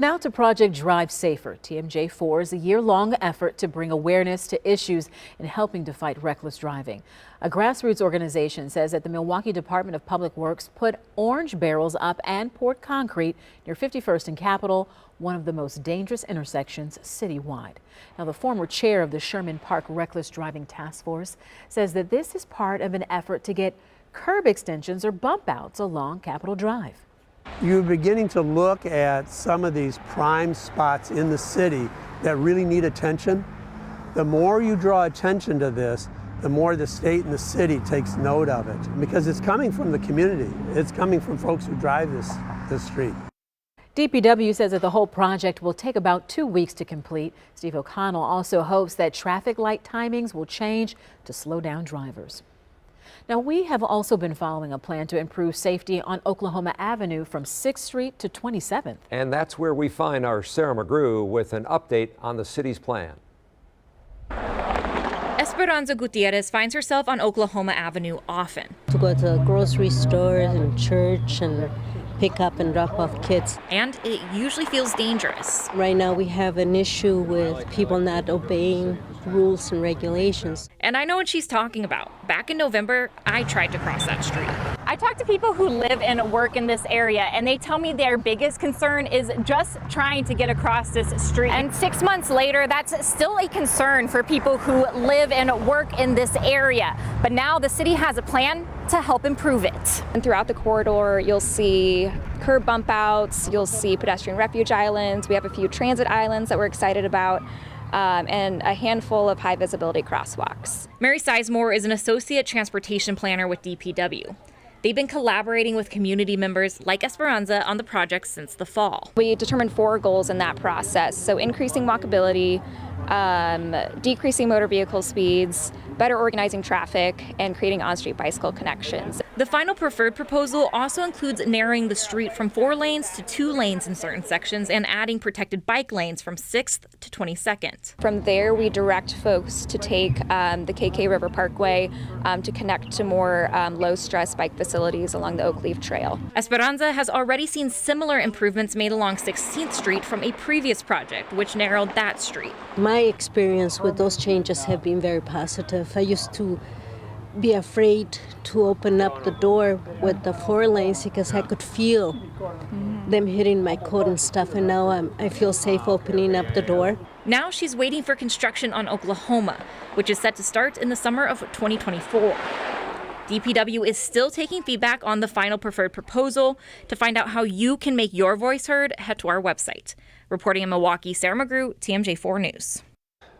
Now to Project Drive Safer. TMJ4 is a year-long effort to bring awareness to issues in helping to fight reckless driving. A grassroots organization says that the Milwaukee Department of Public Works put orange barrels up and poured concrete near 51st and Capitol, one of the most dangerous intersections citywide. Now, the former chair of the Sherman Park Reckless Driving Task Force says that this is part of an effort to get curb extensions or bump outs along Capitol Drive. You're beginning to look at some of these prime spots in the city that really need attention. The more you draw attention to this, the more the state and the city takes note of it, because it's coming from the community. It's coming from folks who drive this street. DPW says that the whole project will take about 2 weeks to complete. Steve O'Connell also hopes that traffic light timings will change to slow down drivers. Now, we have also been following a plan to improve safety on Oklahoma Avenue from 6th Street to 27th. And that's where we find our Sarah McGrew with an update on the city's plan. Esperanza Gutierrez finds herself on Oklahoma Avenue often. To go to grocery stores and church and pick up and drop off kids. And it usually feels dangerous. Right now we have an issue with people not obeying rules and regulations. And I know what she's talking about. Back in November, I tried to cross that street. I talk to people who live and work in this area, and they tell me their biggest concern is just trying to get across this street. And 6 months later, that's still a concern for people who live and work in this area. But now the city has a plan to help improve it. And throughout the corridor, you'll see curb bump outs, you'll see pedestrian refuge islands. We have a few transit islands that we're excited about. And a handful of high visibility crosswalks. Mary Sizemore is an associate transportation planner with DPW. They've been collaborating with community members like Esperanza on the project since the fall. We determined 4 goals in that process. So increasing walkability, decreasing motor vehicle speeds, better organizing traffic, and creating on-street bicycle connections. The final preferred proposal also includes narrowing the street from 4 lanes to 2 lanes in certain sections and adding protected bike lanes from 6th to 22nd. From there, we direct folks to take the KK River Parkway to connect to more low-stress bike facilities along the Oakleaf Trail. Esperanza has already seen similar improvements made along 16th Street from a previous project, which narrowed that street. My experience with those changes have been very positive. I used to be afraid to open up the door with the 4 lanes because I could feel them hitting my coat and stuff, and now I feel safe opening up the door. Now she's waiting for construction on Oklahoma, which is set to start in the summer of 2024. DPW is still taking feedback on the final preferred proposal. To find out how you can make your voice heard, head to our website. Reporting in Milwaukee, Sarah McGrew, TMJ4 News.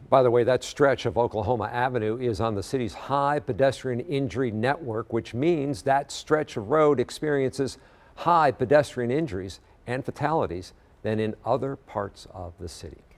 By the way, that stretch of Oklahoma Avenue is on the city's High Pedestrian Injury Network, which means that stretch of road experiences high pedestrian injuries and fatalities than in other parts of the city.